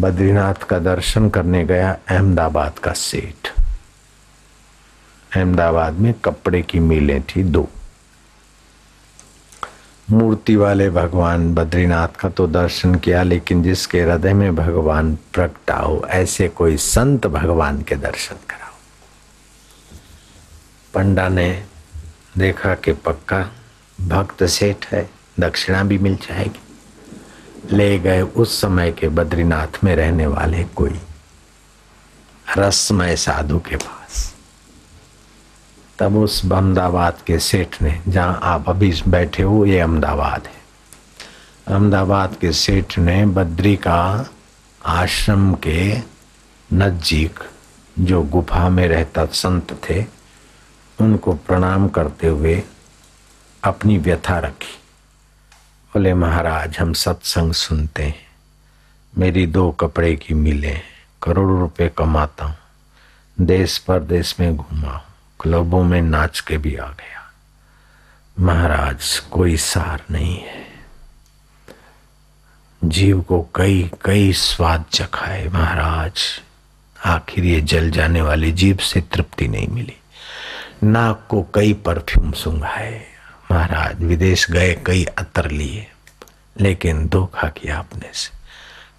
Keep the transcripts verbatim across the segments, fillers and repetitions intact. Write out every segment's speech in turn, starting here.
बद्रीनाथ का दर्शन करने गया अहमदाबाद का सेठ। अहमदाबाद में कपड़े की मिलें थी दो। मूर्ति वाले भगवान बद्रीनाथ का तो दर्शन किया, लेकिन जिसके हृदय में भगवान प्रकटा हो ऐसे कोई संत भगवान के दर्शन कराओ। पंडा ने देखा कि पक्का भक्त सेठ है, दक्षिणा भी मिल जाएगी। ले गए उस समय के बद्रीनाथ में रहने वाले कोई रसमय साधु के पास। तब उस अहमदाबाद के सेठ ने, जहाँ आप अभी बैठे हो ये अहमदाबाद है, अहमदाबाद के सेठ ने बद्री का आश्रम के नज़दीक जो गुफा में रहता संत थे उनको प्रणाम करते हुए अपनी व्यथा रखी। बोले, महाराज हम सत्संग सुनते हैं, मेरी दो कपड़े की मिलें, करोड़ों रुपए कमाता हूँ, देश परदेश में घूमा हूँ, क्लबों में नाच के भी आ गया, महाराज कोई सार नहीं है, जीव को कई कई स्वाद चखाए महाराज, आखिर ये जल जाने वाली जीभ से तृप्ति नहीं मिली, नाक को कई परफ्यूम सूंघाए महाराज, विदेश गए कई अतर लिए लेकिन धोखा किया आपने से,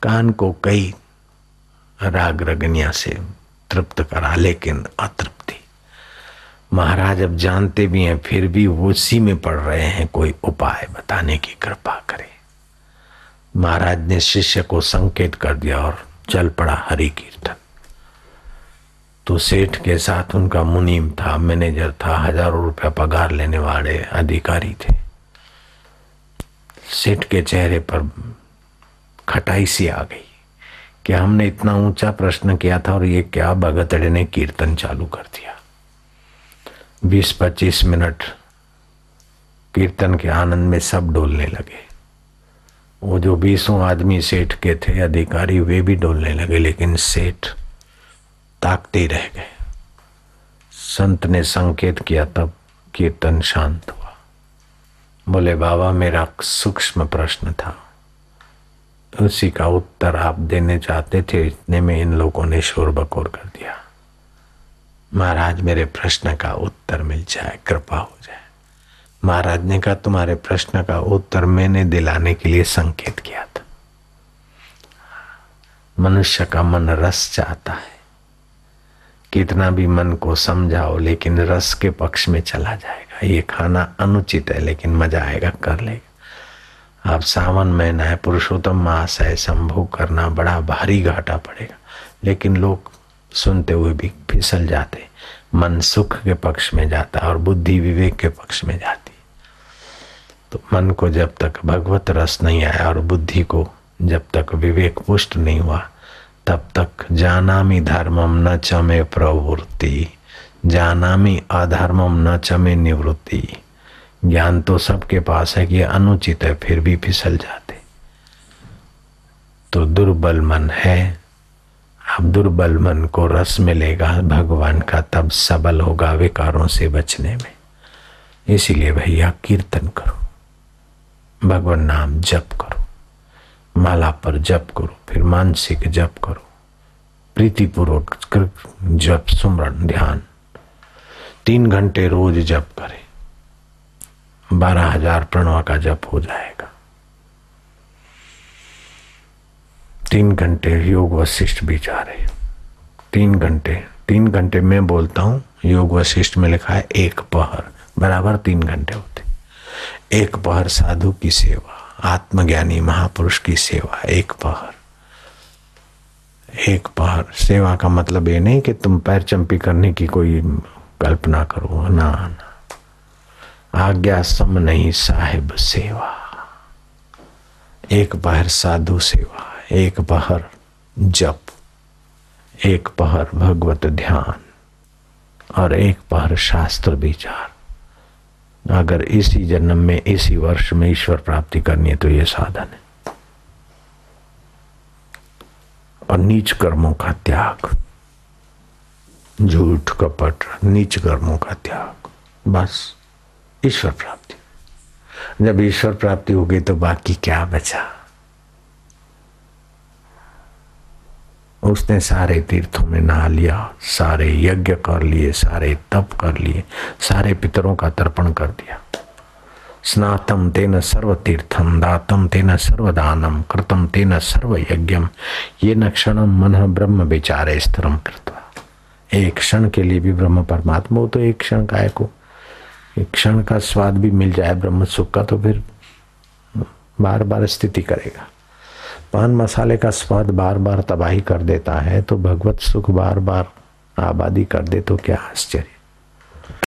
कान को कई राग रगनिया से तृप्त करा लेकिन अतृप्ति, महाराज अब जानते भी हैं फिर भी वो उसी में पड़ रहे हैं, कोई उपाय बताने की कृपा करें। महाराज ने शिष्य को संकेत कर दिया और चल पड़ा हरि कीर्तन। तो सेठ के साथ उनका मुनीम था, मैनेजर था, हजारों रुपया पगार लेने वाले अधिकारी थे। सेठ के चेहरे पर खटाई सी आ गई कि हमने इतना ऊंचा प्रश्न किया था और ये क्या भगतड़े ने कीर्तन चालू कर दिया। बीस पच्चीस मिनट कीर्तन के आनंद में सब डोलने लगे। वो जो बीसों आदमी सेठ के थे अधिकारी वे भी डोलने लगे, लेकिन सेठ ताकते रह गए। संत ने संकेत किया तब कीर्तन शांत हुआ। बोले, बाबा मेरा सूक्ष्म प्रश्न था, उसी का उत्तर आप देने चाहते थे, इतने में इन लोगों ने शोर बकोर कर दिया, महाराज मेरे प्रश्न का उत्तर मिल जाए, कृपा हो जाए। महाराज ने कहा, तुम्हारे प्रश्न का उत्तर मैंने दिलाने के लिए संकेत किया था। मनुष्य का मन रस चाहता है, कितना भी मन को समझाओ लेकिन रस के पक्ष में चला जाएगा। ये खाना अनुचित है लेकिन मजा आएगा कर लेगा। आप सावन महीना है, पुरुषोत्तम मास है, संभोग करना बड़ा भारी घाटा पड़ेगा, लेकिन लोग सुनते हुए भी फिसल जाते। मन सुख के पक्ष में जाता और बुद्धि विवेक के पक्ष में जाती। तो मन को जब तक भगवत रस नहीं आया और बुद्धि को जब तक विवेक पुष्ट नहीं हुआ तब तक जानामि धर्मम न च मे प्रवृत्ति, जानामि अधर्मम न च मे निवृत्ति। ज्ञान तो सबके पास है कि अनुचित है, फिर भी फिसल जाते। तो दुर्बल मन है, अब दुर्बल मन को रस मिलेगा भगवान का तब सबल होगा विकारों से बचने में। इसीलिए भैया कीर्तन करो, भगवान नाम जप करो, माला पर जप करो, फिर मानसिक जप करो, प्रीतिपूर्वक जप सुमरण ध्यान तीन घंटे रोज जप करें, बारह हजार प्रणव का जप हो जाएगा। तीन घंटे योग वशिष्ठ भी जा रहे, तीन घंटे तीन घंटे मैं बोलता हूँ, योग वशिष्ठ में लिखा है एक पहर बराबर तीन घंटे होते। एक पहर साधु की सेवा, आत्मज्ञानी महापुरुष की सेवा, एक पहर। एक पहर सेवा का मतलब ये नहीं कि तुम पैर चंपी करने की कोई कल्पना करो, ना ना, आज्ञा सम नहीं साहिब सेवा। एक पहर साधु सेवा, एक पहर जप, एक पहर भगवत ध्यान और एक पहर शास्त्र विचार। अगर इसी जन्म में इसी वर्ष में ईश्वर प्राप्ति करनी है तो ये साधन है। और नीच कर्मों का त्याग, झूठ कपट नीच कर्मों का त्याग, बस ईश्वर प्राप्ति। जब ईश्वर प्राप्ति होगी तो बाकी क्या बचा? उसने सारे तीर्थों में नहा लिया, सारे यज्ञ कर लिए, सारे तप कर लिए, सारे पितरों का तर्पण कर दिया। स्नातम तेन सर्व तीर्थम, दातम तेन सर्व दानम, कृतम तेन सर्व यज्ञम, ये न क्षणम मन ब्रह्म विचारे स्थिरम कृत्वा। एक क्षण के लिए भी ब्रह्म परमात्मा हो तो एक क्षण काय को, एक क्षण का स्वाद भी मिल जाए ब्रह्म सुख का तो फिर बार बार स्थिति करेगा। पान मसाले का स्वाद बार बार तबाही कर देता है तो भगवत सुख बार बार आबादी कर दे तो क्या आश्चर्य।